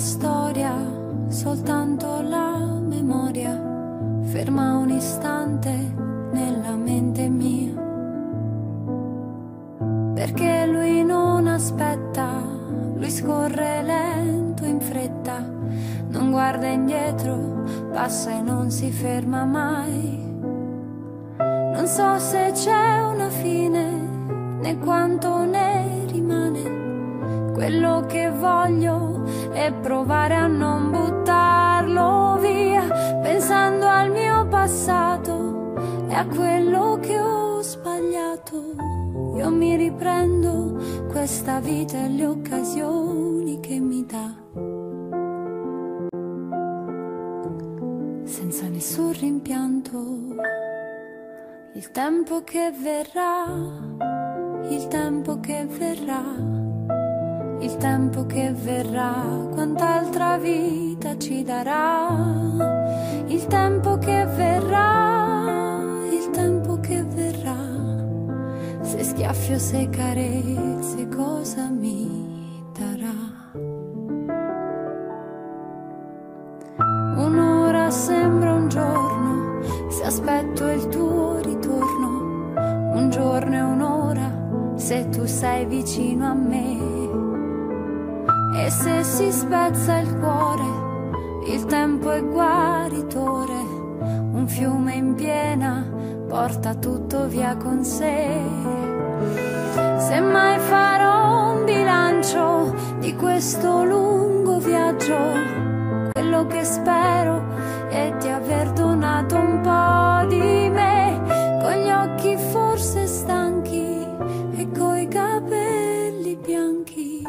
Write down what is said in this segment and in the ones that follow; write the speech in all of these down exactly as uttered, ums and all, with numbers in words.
storia, soltanto la memoria ferma un istante nella mente mia, perché lui non aspetta, lui scorre lento in fretta, non guarda indietro, passa e non si ferma mai. Non so se c'è una fine, né quanto ne rimane. Quello che voglio è provare a non buttarlo via, pensando al mio passato e a quello che ho sbagliato. Io mi riprendo questa vita e le occasioni che mi dà, senza nessun rimpianto. Il tempo che verrà, il tempo che verrà, il tempo che verrà, quant'altra vita ci darà. Il tempo che verrà, il tempo che verrà, se schiaffi o se carezze cosa mi darà. Un'ora sembra un giorno, se aspetto il tuo ritorno. Un giorno e un'ora se tu sei vicino a me. E se si spezza il cuore, il tempo è guaritore, un fiume in piena porta tutto via con sé. Se mai farò un bilancio di questo lungo viaggio, quello che spero è di aver donato un po' di me. Con gli occhi forse stanchi e coi capelli bianchi,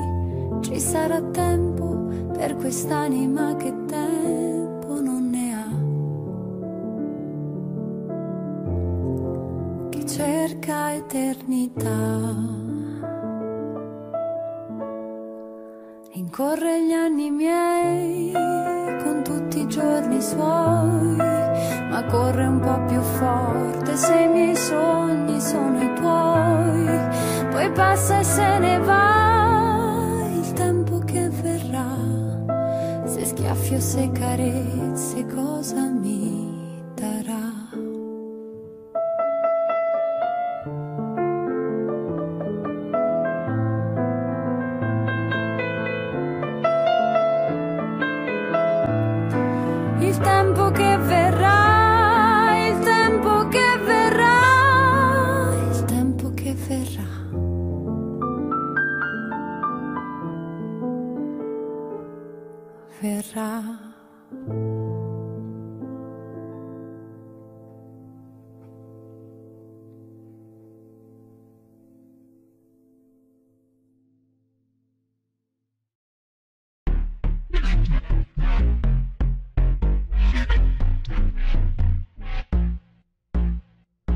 ci sarà tempo per quest'anima che tempo non ne ha, che cerca eternità. Rincorre gli anni miei con tutti i giorni suoi, ma corre un po' più forte se i miei sogni sono i tuoi. Poi passa e se ne va il tempo che verrà, se schiaffi o se carezze cosa mi darà. Il tempo che verrà, verrà.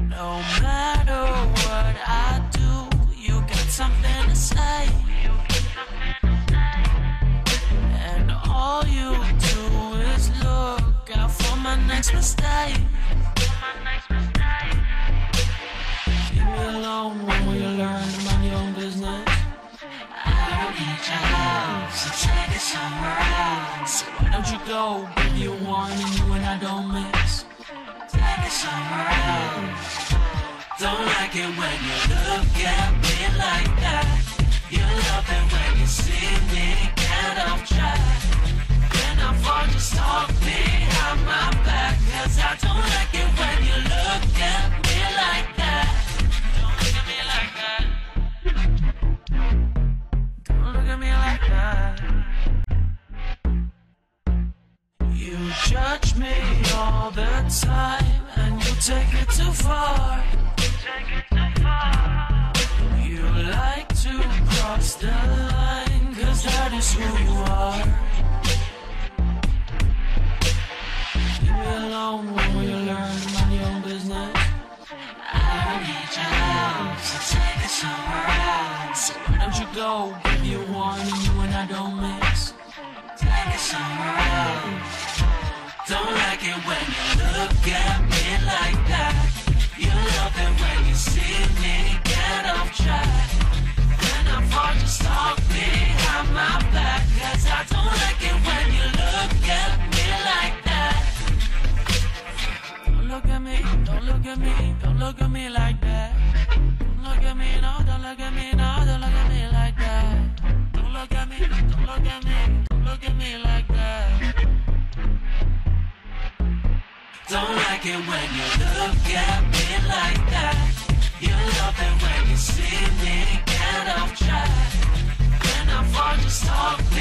No matter what I do, you got something to say. All you do is look out for my next mistake. Leave me alone, when will you learn to mind your own business? I don't need your love, so take it somewhere else. So why don't you go, give you one and you and I don't miss. Take it somewhere else. Don't like it when you look at me like that. You love it when you see me get off track. I'll just talk behind my back, cause I don't like it when you look at me like that. Don't look at me like that. Don't look at me like that. You judge me all the time, and you take it too far. Take it too far. You like to cross the line, cause that is who you are. Alone, when will you learn to mind your own business? I don't need your love, so take it somewhere else. So why don't you go, give you one and you and I don't mix. Take it somewhere else. Don't like it when you look at me like that. You love it when you see me get off track. When I fall, just talk behind my back, cause I don't like it when you look at me like that. Don't look at me, don't look at me, don't look at me like that. Don't look at me, no, don't look at me, no, don't look at me like that. Don't look at me, don't look at me, don't look at me like that. Don't like it when you look at me like that. You love it when you see me get off track. When I fall, just talk.